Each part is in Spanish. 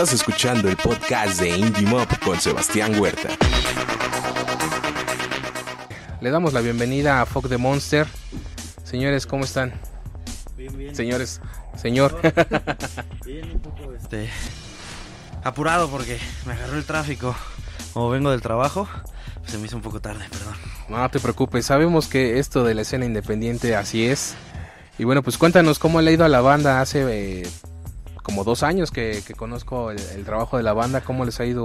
Estás escuchando el podcast de IndieMOV con Sebastián Huerta. Le damos la bienvenida a Fuck The Monster. Señores, ¿cómo están? Bien, bien. Señores, señor. Bien, un poco apurado porque me agarró el tráfico. Como vengo del trabajo, pues se me hizo un poco tarde, perdón. No te preocupes, sabemos que esto de la escena independiente así es. Y bueno, pues cuéntanos cómo le ha ido a la banda. Hace como 2 años que conozco el trabajo de la banda. ¿Cómo les ha ido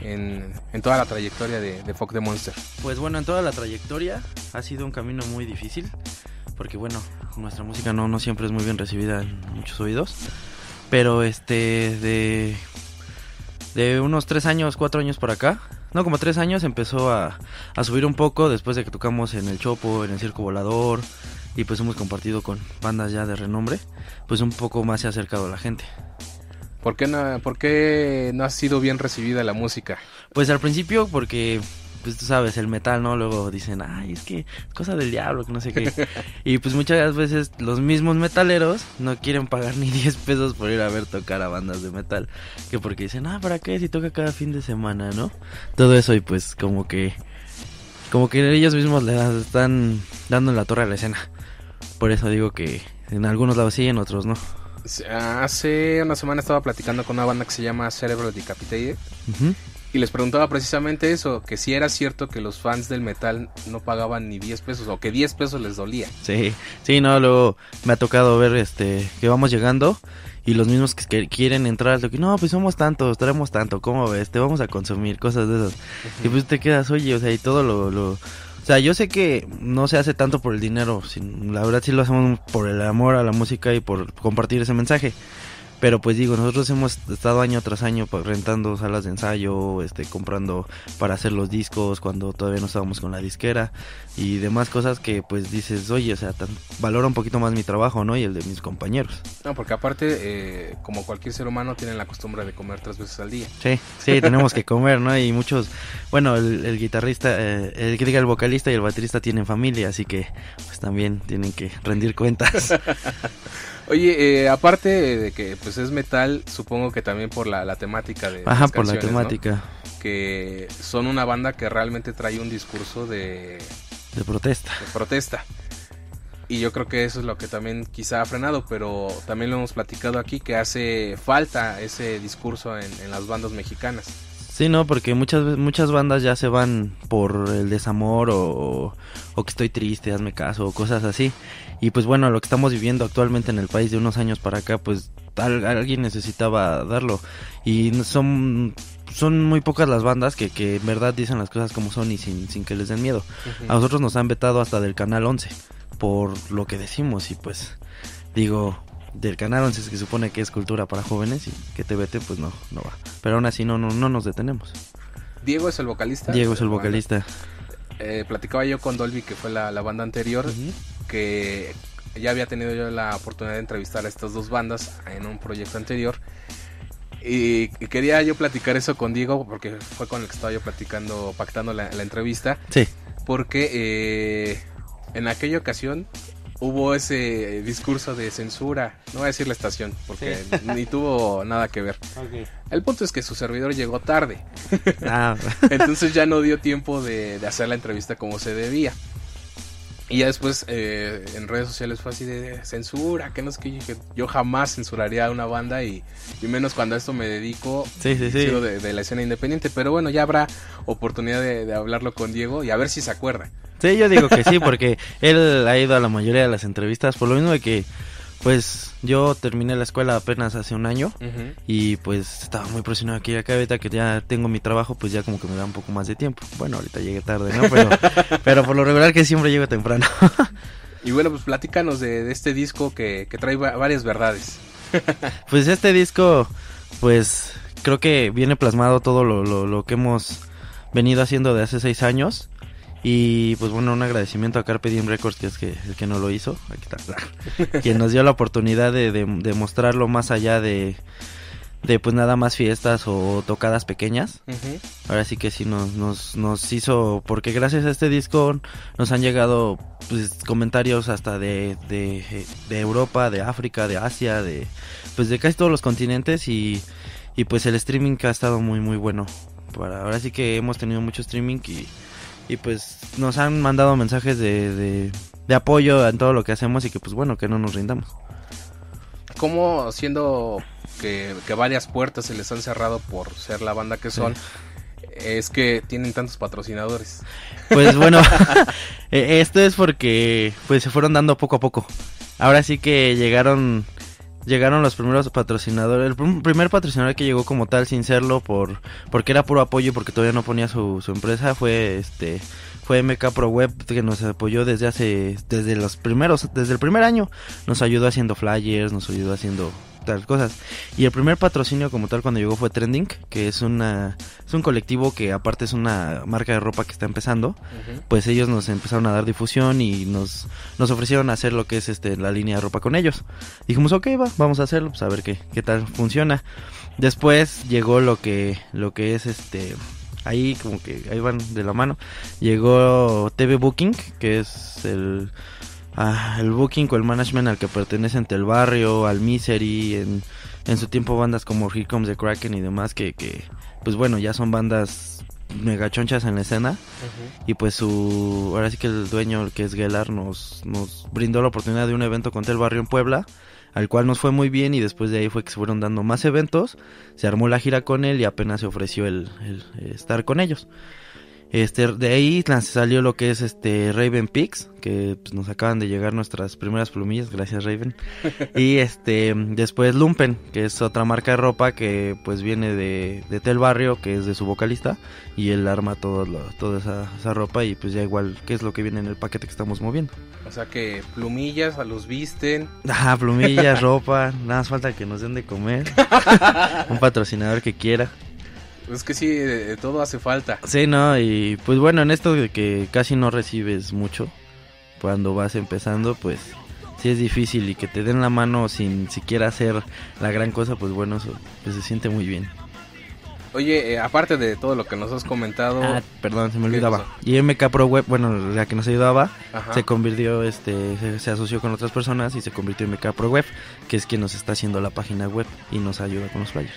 en toda la trayectoria de Fuck The Monster? Pues bueno, en toda la trayectoria ha sido un camino muy difícil, porque bueno, nuestra música no siempre es muy bien recibida en muchos oídos. Pero de unos 4 años para acá, no, como 3 años, empezó a subir un poco después de que tocamos en El Chopo, en El Circo Volador, y pues hemos compartido con bandas ya de renombre, pues un poco más se ha acercado a la gente. ¿Por qué no ha sido bien recibida la música? Pues al principio porque, pues tú sabes, el metal, ¿no? Luego dicen, ay, es que es cosa del diablo, que no sé qué. Y pues muchas veces los mismos metaleros no quieren pagar ni 10 pesos por ir a ver tocar a bandas de metal. Que porque dicen, ¿para qué? Si toca cada fin de semana, ¿no? Todo eso, y pues como que ellos mismos le están dando en la torre a la escena. Por eso digo que en algunos lados sí, en otros no. Hace una semana estaba platicando con una banda que se llama Cerebro Decapitated. Uh-huh. Y les preguntaba precisamente eso, que si era cierto que los fans del metal no pagaban ni 10 pesos, o que 10 pesos les dolía. Sí, no, luego me ha tocado ver que vamos llegando y los mismos que quieren entrar, no, pues somos tantos, traemos tanto, ¿cómo ves? Te vamos a consumir, cosas de esas. Uh-huh. Y pues te quedas, oye, o sea, y todo o sea, yo sé que no se hace tanto por el dinero, la verdad sí lo hacemos por el amor a la música y por compartir ese mensaje. Pero pues digo, nosotros hemos estado año tras año rentando salas de ensayo, comprando para hacer los discos cuando todavía no estábamos con la disquera y demás cosas que pues dices, oye, o sea, valora un poquito más mi trabajo, ¿no? Y el de mis compañeros. No, porque aparte, como cualquier ser humano, tienen la costumbre de comer 3 veces al día. Sí, tenemos que comer, ¿no? Y muchos, bueno, el guitarrista, el vocalista y el baterista tienen familia, así que pues también tienen que rendir cuentas. Oye, aparte de que pues es metal, supongo que también por la temática de las canciones, por la temática, ¿no? Que son una banda que realmente trae un discurso de protesta. De protesta. Y yo creo que eso es lo que también quizá ha frenado, pero también lo hemos platicado aquí, que hace falta ese discurso en las bandas mexicanas. Sí, no, porque muchas bandas ya se van por el desamor o que estoy triste, hazme caso, o cosas así. Y pues bueno, lo que estamos viviendo actualmente en el país de unos años para acá, pues alguien necesitaba darlo. Y son muy pocas las bandas que en verdad dicen las cosas como son y sin que les den miedo. Uh-huh. A nosotros nos han vetado hasta del Canal 11 por lo que decimos y pues digo... Del Canal 11, que supone que es cultura para jóvenes, y que te vete, pues no va. Pero aún así no nos detenemos. ¿Diego es el vocalista? Diego es el vocalista. Platicaba yo con Dolby, que fue la banda anterior, uh-huh, que ya había tenido yo la oportunidad de entrevistar a estas 2 bandas en un proyecto anterior. Y quería yo platicar eso con Diego, porque fue con el que estaba yo pactando la entrevista. Sí. Porque en aquella ocasión... Hubo ese discurso de censura, no voy a decir la estación, porque sí, ni tuvo nada que ver. Okay. El punto es que su servidor llegó tarde, entonces ya no dio tiempo de hacer la entrevista como se debía. Y ya después en redes sociales fue así de censura, que no sé qué, yo jamás censuraría a una banda y menos cuando a esto me dedico, sí. De la escena independiente. Pero bueno, ya habrá oportunidad de hablarlo con Diego y a ver si se acuerda. Sí, yo digo que sí, porque él ha ido a la mayoría de las entrevistas, por lo mismo de que pues yo terminé la escuela apenas hace un año, uh-huh, y pues estaba muy presionado aquí. Acá ahorita que ya tengo mi trabajo, pues ya como que me da un poco más de tiempo. Bueno, ahorita llegué tarde, ¿no? Pero por lo regular que siempre llego temprano. Y bueno, pues platícanos de este disco que trae varias verdades. Pues este disco, pues creo que viene plasmado todo lo que hemos venido haciendo de hace 6 años. Y pues bueno, un agradecimiento a Carpe Diem Records, que es el que no lo hizo, aquí está, quien nos dio la oportunidad de mostrarlo más allá de pues nada más fiestas o tocadas pequeñas. Uh-huh. Ahora sí que sí nos hizo, porque gracias a este disco nos han llegado pues comentarios hasta de Europa, de África, de Asia, de casi todos los continentes. Y Y pues el streaming ha estado muy muy bueno. Ahora sí que hemos tenido mucho streaming y pues nos han mandado mensajes de apoyo en todo lo que hacemos y que pues bueno, que no nos rindamos. Como siendo que varias puertas se les han cerrado por ser la banda que son, sí. Es que tienen tantos patrocinadores. Pues bueno, esto es porque pues se fueron dando poco a poco. Ahora sí que llegaron los primeros patrocinadores. El primer patrocinador que llegó como tal sin serlo porque era puro apoyo y porque todavía no ponía su empresa fue MK Pro Web, que nos apoyó desde el primer año. Nos ayudó haciendo flyers, nos ayudó haciendo tal cosas. Y el primer patrocinio como tal cuando llegó fue Trending, que es un colectivo que aparte es una marca de ropa que está empezando. Uh-huh. Pues ellos nos empezaron a dar difusión y nos ofrecieron hacer lo que es la línea de ropa con ellos. Dijimos, ok, vamos a hacerlo, pues a ver qué tal funciona. Después llegó lo que es ahí como que ahí van de la mano. Llegó TV Booking, que es el booking o el management al que pertenece Ante Barrio, al Misery, en su tiempo bandas como Here Comes the Kraken y demás que pues bueno, ya son bandas megachonchas en la escena. Uh-huh. Y pues ahora sí que el dueño, el que es Gellar, nos brindó la oportunidad de un evento con Ante Barrio en Puebla, al cual nos fue muy bien, y después de ahí fue que se fueron dando más eventos, se armó la gira con él y apenas se ofreció el estar con ellos. De ahí salió lo que es Raven Pigs, que pues nos acaban de llegar nuestras primeras plumillas, gracias Raven. Y después Lumpen, que es otra marca de ropa que pues viene de Tel Barrio, que es de su vocalista, y él arma toda esa ropa, y pues ya igual qué es lo que viene en el paquete que estamos moviendo. O sea que plumillas, a los visten. Ajá, plumillas, ropa, nada más falta que nos den de comer. Un patrocinador que quiera. Es que sí, de todo hace falta. Sí, no, y pues bueno, en esto de que casi no recibes mucho cuando vas empezando, pues sí es difícil, y que te den la mano sin siquiera hacer la gran cosa, pues bueno, eso pues se siente muy bien. Oye, aparte de todo lo que nos has comentado... Ah, perdón, se me olvidaba. Y MK Pro Web, bueno, la que nos ayudaba, ajá, se convirtió, se asoció con otras personas y se convirtió en MK Pro Web, que es quien nos está haciendo la página web y nos ayuda con los flyers.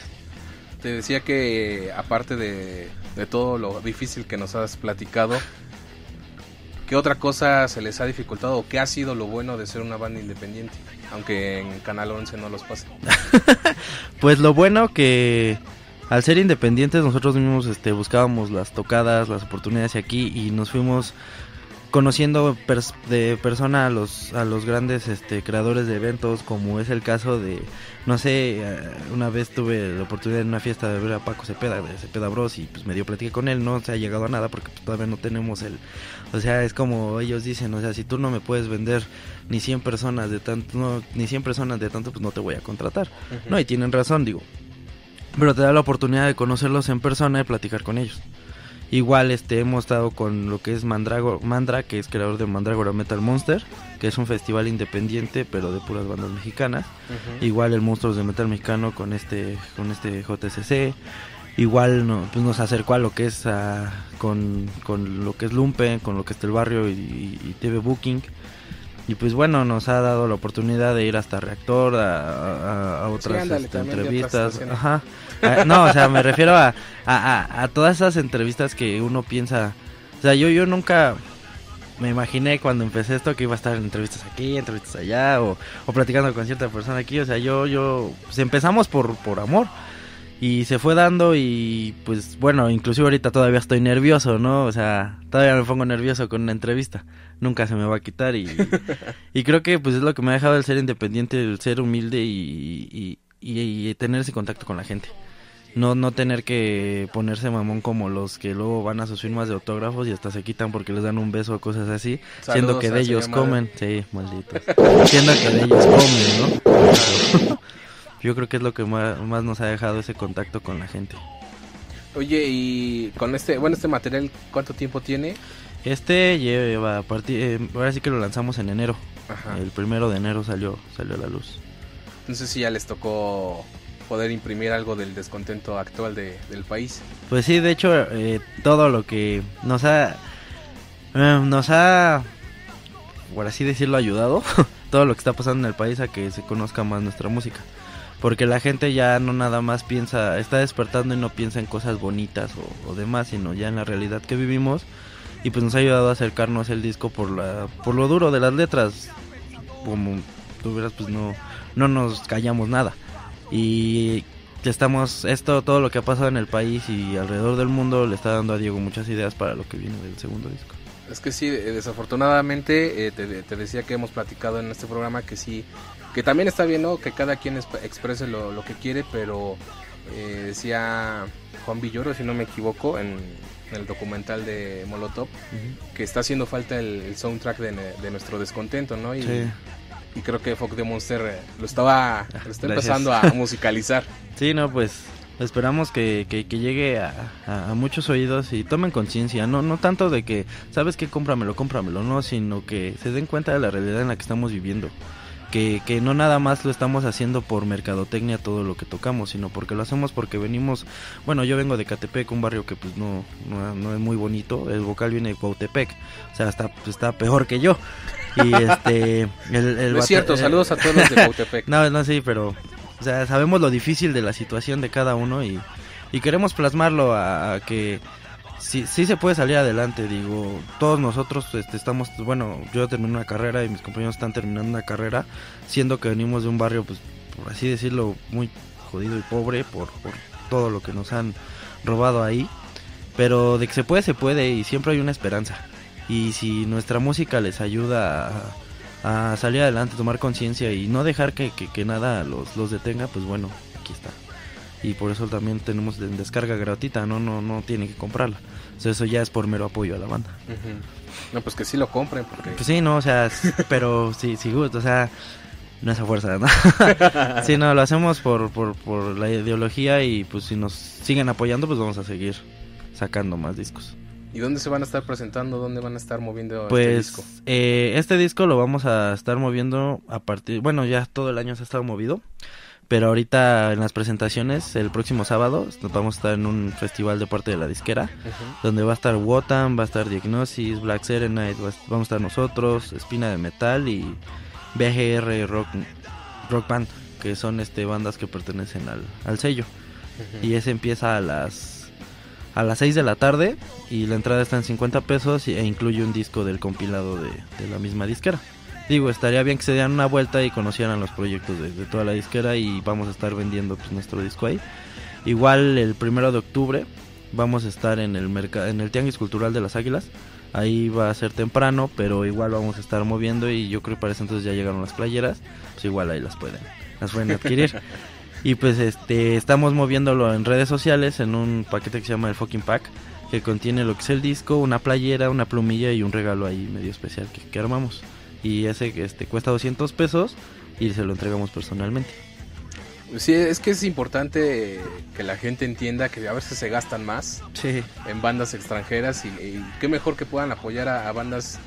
Te decía que aparte de todo lo difícil que nos has platicado, ¿qué otra cosa se les ha dificultado o qué ha sido lo bueno de ser una banda independiente? Aunque en Canal 11 no los pase. Pues lo bueno que al ser independientes nosotros mismos buscábamos las tocadas, las oportunidades aquí, y nos fuimos conociendo de persona a los grandes creadores de eventos, como es el caso de, no sé, una vez tuve la oportunidad en una fiesta de ver a Paco Cepeda, de Cepeda Bros, y pues medio platiqué con él, no se ha llegado a nada porque todavía no tenemos o sea, es como ellos dicen, o sea, si tú no me puedes vender ni 100 personas de tanto, pues no te voy a contratar. Uh-huh. No, y tienen razón, digo, pero te da la oportunidad de conocerlos en persona y platicar con ellos. Igual hemos estado con lo que es Mandra, que es creador de Mandragora Metal Monster, que es un festival independiente pero de puras bandas mexicanas. Uh-huh. Igual el Monstruos de Metal Mexicano con este JCC. Igual pues nos acercó a lo que es con lo que es Lumpen, con lo que es el Barrio y TV Booking. Y pues bueno, nos ha dado la oportunidad de ir hasta Reactor, a otras, sí, ándale, entrevistas. Ajá. No, o sea, me refiero a todas esas entrevistas que uno piensa. O sea, yo nunca me imaginé cuando empecé esto que iba a estar en entrevistas aquí, entrevistas allá, o platicando con cierta persona aquí. O sea, yo pues empezamos por amor. Y se fue dando, y pues bueno, inclusive ahorita todavía estoy nervioso, ¿no? O sea, todavía me pongo nervioso con una entrevista. Nunca se me va a quitar, y creo que pues es lo que me ha dejado el ser independiente, el ser humilde y tener ese contacto con la gente. No tener que ponerse mamón como los que luego van a sus firmas de autógrafos y hasta se quitan porque les dan un beso o cosas así. Saludos, siendo que de ellos comen. Sí, malditos. Siendo que de ellos comen, ¿no? Yo creo que es lo que más nos ha dejado ese contacto con la gente. Oye, y con este material, ¿cuánto tiempo tiene? Lleva a partir, ahora sí que lo lanzamos en enero. Ajá. El 1 de enero salió a la luz. Entonces sí, ya les tocó poder imprimir algo del descontento actual del país. Pues sí, de hecho, todo lo que nos ha, por así decirlo, ayudado, todo lo que está pasando en el país a que se conozca más nuestra música. porque la gente ya no nada más piensa, está despertando y no piensa en cosas bonitas o demás, sino ya en la realidad que vivimos, y pues nos ha ayudado a acercarnos el disco por lo duro de las letras. Como tú verás, pues no nos callamos nada, y estamos, esto, todo lo que ha pasado en el país y alrededor del mundo le está dando a Diego muchas ideas para lo que viene del segundo disco. Es que sí, desafortunadamente, te decía que hemos platicado en este programa que sí, que también está bien, ¿no?, que cada quien exprese lo que quiere, pero decía Juan Villoro, si no me equivoco, en el documental de Molotov, uh-huh, que está haciendo falta el soundtrack de nuestro descontento, ¿no? Y, sí. Y creo que Fuck The Monster lo está empezando a musicalizar. Sí, no, pues esperamos que llegue a muchos oídos y tomen conciencia, no tanto de que, ¿sabes qué? Cómpramelo, no, sino que se den cuenta de la realidad en la que estamos viviendo, que no nada más lo estamos haciendo por mercadotecnia todo lo que tocamos, sino porque lo hacemos porque venimos, bueno, yo vengo de Catepec, un barrio que pues no es muy bonito, el vocal viene de Cuautepec, o sea, está peor que yo. Y no es cierto, saludos a todos los de Cuautepec. No, sí, pero o sea, sabemos lo difícil de la situación de cada uno y queremos plasmarlo a que sí se puede salir adelante. Digo, todos nosotros estamos, bueno, yo terminé una carrera y mis compañeros están terminando una carrera, siendo que venimos de un barrio, pues por así decirlo, muy jodido y pobre por todo lo que nos han robado ahí, pero de que se puede y siempre hay una esperanza. Y si nuestra música les ayuda a salir adelante, tomar conciencia y no dejar que nada los detenga, pues bueno, aquí está. Y por eso también tenemos descarga gratuita, no tienen que comprarla. Entonces eso ya es por mero apoyo a la banda. Uh-huh. No, pues que sí lo compren. Porque... Pues sí, no, o sea, pero sí, gusto, o sea, no es a fuerza, ¿no? Sí, no, lo hacemos por la ideología y pues si nos siguen apoyando, pues vamos a seguir sacando más discos. ¿Y dónde se van a estar presentando? ¿Dónde van a estar moviendo este disco? Pues este disco lo vamos a estar moviendo a partir... Bueno, ya todo el año se ha estado movido. Pero ahorita en las presentaciones, el próximo sábado, vamos a estar en un festival de parte de la disquera. Uh-huh. Donde va a estar Wotan, va a estar Diagnosis, Black Serenite, vamos a estar nosotros, Espina de Metal y BGR Rock Band. Que son bandas que pertenecen al sello. Uh-huh. Y ese empieza a las 6 de la tarde y la entrada está en 50 pesos e incluye un disco del compilado de la misma disquera. Digo, estaría bien que se dieran una vuelta y conocieran los proyectos de toda la disquera y vamos a estar vendiendo pues nuestro disco ahí. Igual el 1 de octubre vamos a estar en el Tianguis Cultural de las Águilas. Ahí va a ser temprano, pero igual vamos a estar moviendo y yo creo que para ese entonces ya llegaron las playeras, pues igual ahí las pueden adquirir. Y pues estamos moviéndolo en redes sociales en un paquete que se llama el Fucking Pack, que contiene lo que es el disco, una playera, una plumilla y un regalo ahí medio especial que armamos. Y ese cuesta 200 pesos y se lo entregamos personalmente. Sí, es que es importante que la gente entienda que a veces se gastan más, sí, en bandas extranjeras y qué mejor que puedan apoyar a bandas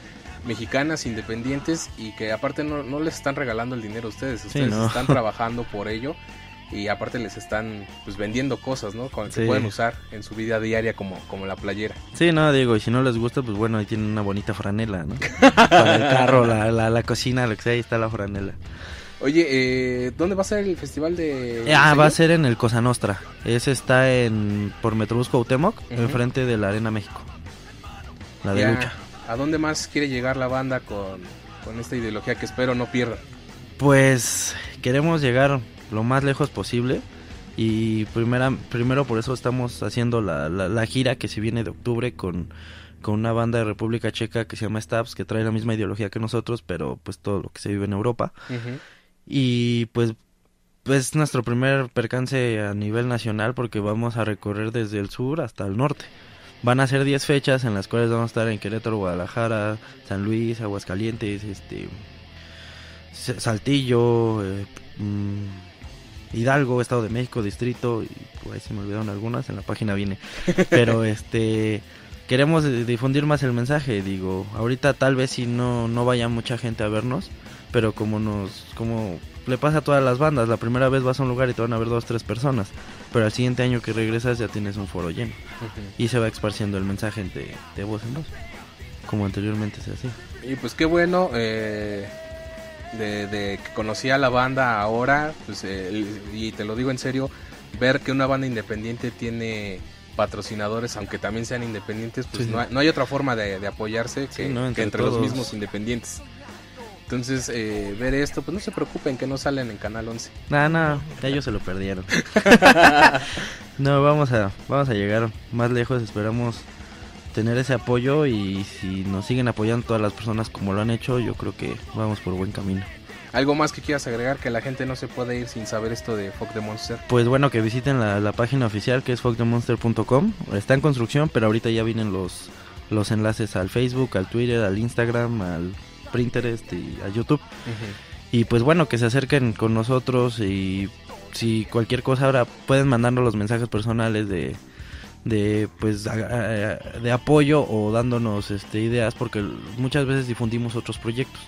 mexicanas, independientes, y que aparte no les están regalando el dinero a ustedes sí, no, están trabajando por ello. Y aparte les están pues vendiendo cosas, ¿no? Con, sí, que pueden usar en su vida diaria como la playera. Sí, no, Diego, y si no les gusta, pues bueno, ahí tienen una bonita franela, ¿no? Para el carro, la cocina, lo que sea, ahí está la franela. Oye, ¿dónde va a ser el festival de...? Va a ser en el Cosa Nostra. Ese está por Metrobús Cuauhtémoc, uh-huh, enfrente de la Arena México. La de lucha. ¿A dónde más quiere llegar la banda con esta ideología que espero no pierdan? Pues queremos llegar lo más lejos posible y primero por eso estamos haciendo la gira que se viene de octubre con una banda de República Checa que se llama Stabs, que trae la misma ideología que nosotros, pero pues todo lo que se vive en Europa. Uh-huh. Y pues nuestro primer percance a nivel nacional porque vamos a recorrer desde el sur hasta el norte. Van a ser 10 fechas en las cuales vamos a estar en Querétaro, Guadalajara, San Luis, Aguascalientes, Saltillo, Hidalgo, Estado de México, Distrito, y por ahí se me olvidaron algunas, en la página viene. Pero queremos difundir más el mensaje. Digo, ahorita tal vez si no vaya mucha gente a vernos, pero como le pasa a todas las bandas, la primera vez vas a un lugar y te van a ver 2-3 personas, pero al siguiente año que regresas ya tienes un foro lleno. Uh-huh. Y se va esparciendo el mensaje de voz en voz, como anteriormente se hacía. Y pues qué bueno, de que conocí a la banda ahora, pues, y te lo digo en serio, ver que una banda independiente tiene patrocinadores, aunque también sean independientes, pues sí. No hay otra forma de apoyarse que, sí, no, entre los mismos independientes. Entonces, ver esto, pues no se preocupen que no salen en Canal 11. No, ya ellos se lo perdieron. No, vamos a llegar más lejos, esperamos tener ese apoyo, y si nos siguen apoyando todas las personas como lo han hecho, yo creo que vamos por buen camino. ¿Algo más que quieras agregar, que la gente no se puede ir sin saber esto de Fuck The Monster? Pues bueno, que visiten la página oficial, que es fuckthemonster.com. Está en construcción, pero ahorita ya vienen los enlaces al Facebook, al Twitter, al Instagram, al Pinterest y a YouTube. Uh-huh. Y pues bueno, que se acerquen con nosotros, y si cualquier cosa ahora pueden mandarnos los mensajes personales de apoyo, o dándonos ideas, porque muchas veces difundimos otros proyectos.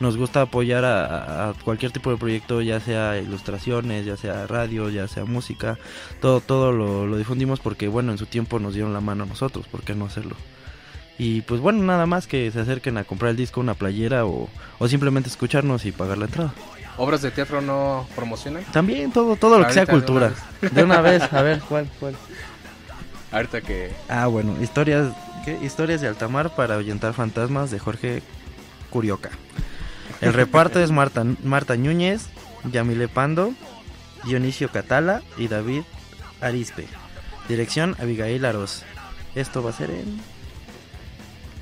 Nos gusta apoyar a cualquier tipo de proyecto, ya sea ilustraciones, ya sea radio, ya sea música, todo lo difundimos porque bueno, en su tiempo nos dieron la mano a nosotros, ¿por qué no hacerlo? Y pues bueno, nada más que se acerquen a comprar el disco, una playera, o simplemente escucharnos y pagar la entrada. ¿Obras de teatro no promocionan? También, todo lo que sea cultura. De una vez, a ver, ¿cuál? Ahorita que... Ah, bueno, Historias de altamar para ahuyentar fantasmas, de Jorge Curioca. El reparto es Marta Núñez, Yamile Pando, Dionisio Catala y David Arispe. Dirección Abigail Aroz. Esto va a ser en...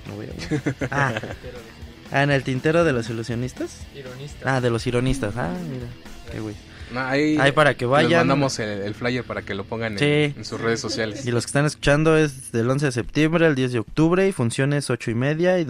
No voy a... en el tintero de los ilusionistas. Ironistas. De los ironistas. Mira, qué güey. No, ahí para que vayan. Les mandamos el flyer para que lo pongan en sus redes sociales. Y los que están escuchando, es del 11 de septiembre al 10 de octubre, y funciones 8:30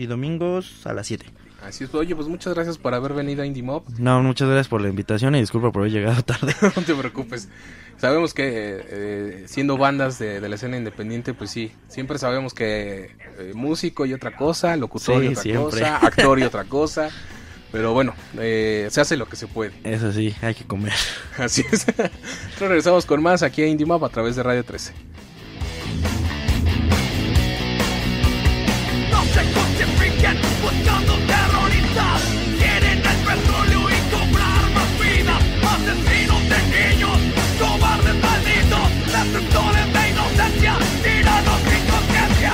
y domingos a las 7. Así es. Oye, pues muchas gracias por haber venido a IndieMOV. No, muchas gracias por la invitación y disculpa por haber llegado tarde. No te preocupes. Sabemos que siendo bandas de la escena independiente, pues sí, siempre sabemos que músico y otra cosa, locutor y otra cosa, actor y otra cosa. Pero bueno, se hace lo que se puede. Eso sí, hay que comer. Así es. Entonces regresamos con más aquí a IndieMOV a través de Radio 13. No se justifiquen buscando terroristas. Quieren el petróleo y cobrar más vidas. Asesinos de niños, cobardes malditos, destructores de inocencia, tiranos sin conciencia.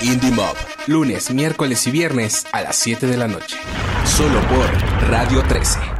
IndieMOV, lunes, miércoles y viernes a las 7 de la noche. Solo por Radio 13.